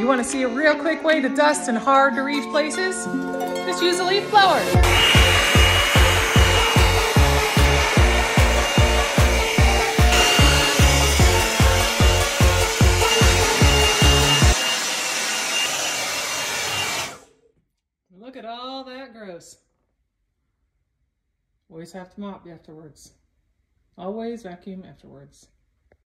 You want to see a real quick way to dust in hard to reach places? Just use a leaf blower. Look at all that gross. Always have to mop afterwards. Always vacuum afterwards.